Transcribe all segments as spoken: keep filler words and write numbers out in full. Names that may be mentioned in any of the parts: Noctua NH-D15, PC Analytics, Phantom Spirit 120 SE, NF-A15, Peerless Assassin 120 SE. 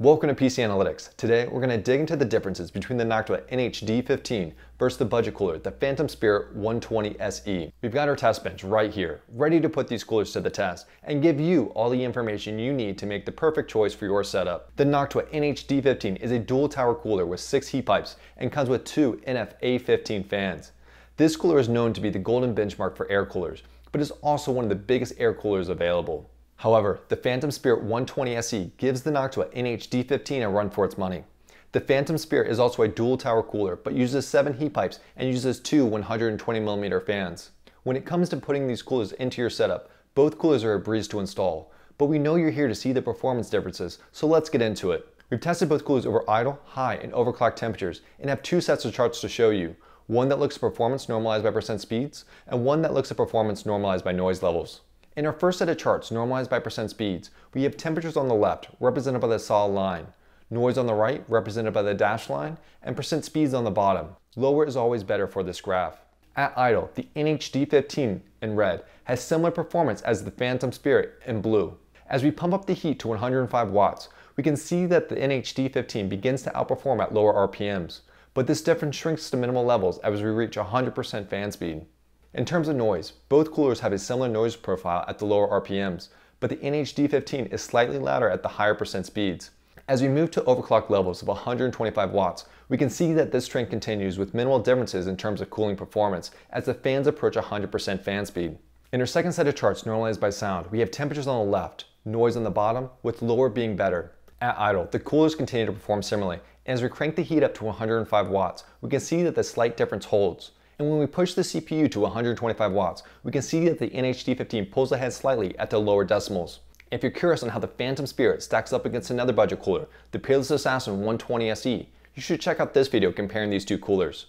Welcome to P C Analytics. Today, we're going to dig into the differences between the Noctua N H D fifteen versus the budget cooler, the Phantom Spirit one twenty S E. We've got our test bench right here, ready to put these coolers to the test and give you all the information you need to make the perfect choice for your setup. The Noctua N H D fifteen is a dual tower cooler with six heat pipes and comes with two N F A fifteen fans. This cooler is known to be the golden benchmark for air coolers, but is also one of the biggest air coolers available. However, the Phantom Spirit one twenty S E gives the Noctua N H D fifteen a run for its money. The Phantom Spirit is also a dual tower cooler, but uses seven heat pipes and uses two one hundred twenty millimeter fans. When it comes to putting these coolers into your setup, both coolers are a breeze to install, but we know you're here to see the performance differences, so let's get into it. We've tested both coolers over idle, high, and overclock temperatures, and have two sets of charts to show you, one that looks at performance normalized by percent speeds, and one that looks at performance normalized by noise levels. In our first set of charts, normalized by percent speeds, we have temperatures on the left, represented by the solid line, noise on the right, represented by the dashed line, and percent speeds on the bottom. Lower is always better for this graph. At idle, the N H D fifteen in red has similar performance as the Phantom Spirit in blue. As we pump up the heat to one hundred five watts, we can see that the N H D fifteen begins to outperform at lower R P Ms, but this difference shrinks to minimal levels as we reach one hundred percent fan speed. In terms of noise, both coolers have a similar noise profile at the lower R P Ms, but the N H D fifteen is slightly louder at the higher percent speeds. As we move to overclock levels of one hundred twenty-five watts, we can see that this trend continues with minimal differences in terms of cooling performance as the fans approach one hundred percent fan speed. In our second set of charts normalized by sound, we have temperatures on the left, noise on the bottom, with lower being better. At idle, the coolers continue to perform similarly, and as we crank the heat up to one hundred five watts, we can see that the slight difference holds. And when we push the C P U to one hundred twenty-five watts, we can see that the N H D fifteen pulls ahead slightly at the lower decimals. If you're curious on how the Phantom Spirit stacks up against another budget cooler, the Peerless Assassin one twenty S E, you should check out this video comparing these two coolers.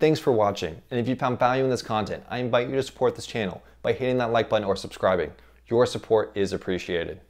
Thanks for watching, and if you found value in this content, I invite you to support this channel by hitting that like button or subscribing. Your support is appreciated.